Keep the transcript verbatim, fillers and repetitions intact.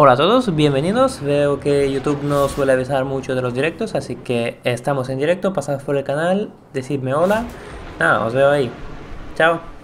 Hola a todos, bienvenidos. Veo que YouTube no suele avisar mucho de los directos, así que estamos en directo. Pasad por el canal, decidme hola. Nada, os veo ahí. Chao.